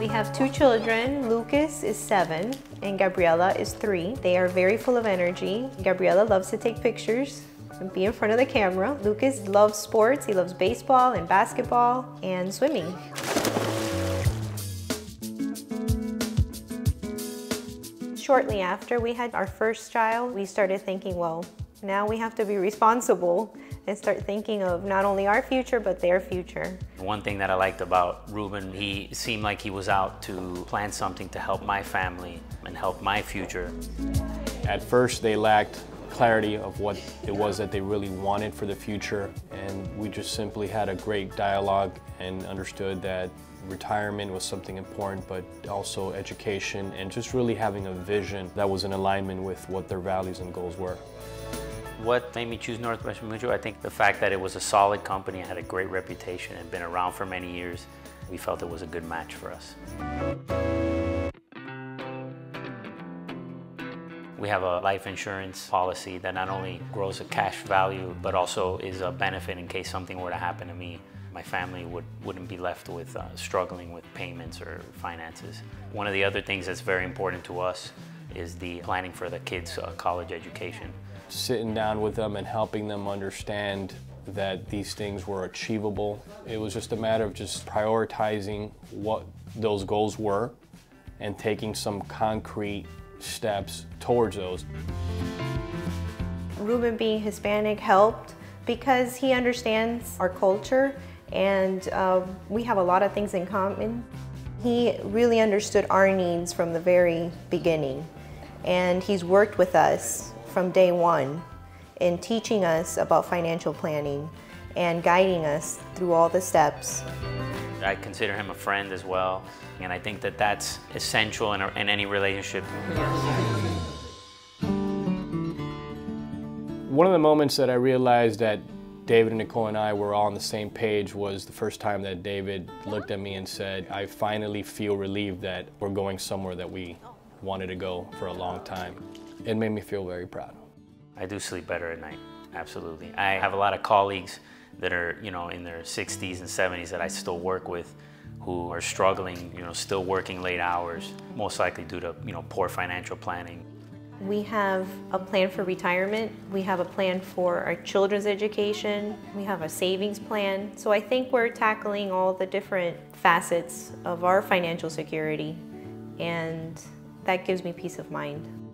We have two children. Lucas is 7 and Gabriella is 3. They are very full of energy. Gabriella loves to take pictures and be in front of the camera. Lucas loves sports. He loves baseball and basketball and swimming. Shortly after we had our first child, we started thinking, well, now we have to be responsible and start thinking of not only our future, but their future. One thing that I liked about Ruben, he seemed like he was out to plan something to help my family and help my future. At first, they lacked clarity of what it was that they really wanted for the future, and we just simply had a great dialogue and understood that retirement was something important, but also education and just really having a vision that was in alignment with what their values and goals were. What made me choose Northwestern Mutual? I think the fact that it was a solid company, had a great reputation, had been around for many years. We felt it was a good match for us. We have a life insurance policy that not only grows a cash value, but also is a benefit in case something were to happen to me. My family wouldn't be left with struggling with payments or finances. One of the other things that's very important to us is the planning for the kids' college education. Sitting down with them and helping them understand that these things were achievable. It was just a matter of just prioritizing what those goals were and taking some concrete steps towards those. Ruben being Hispanic helped because he understands our culture and we have a lot of things in common. He really understood our needs from the very beginning, and he's worked with us from day one in teaching us about financial planning and guiding us through all the steps. I consider him a friend as well, and I think that that's essential in any relationship. One of the moments that I realized that David and Nicole and I were all on the same page was the first time that David looked at me and said, I finally feel relieved that we're going somewhere that we wanted to go for a long time. It made me feel very proud. I do sleep better at night, absolutely. I have a lot of colleagues that are, in their 60s and 70s that I still work with who are struggling, still working late hours, most likely due to, poor financial planning. We have a plan for retirement. We have a plan for our children's education. We have a savings plan. So I think we're tackling all the different facets of our financial security, and that gives me peace of mind.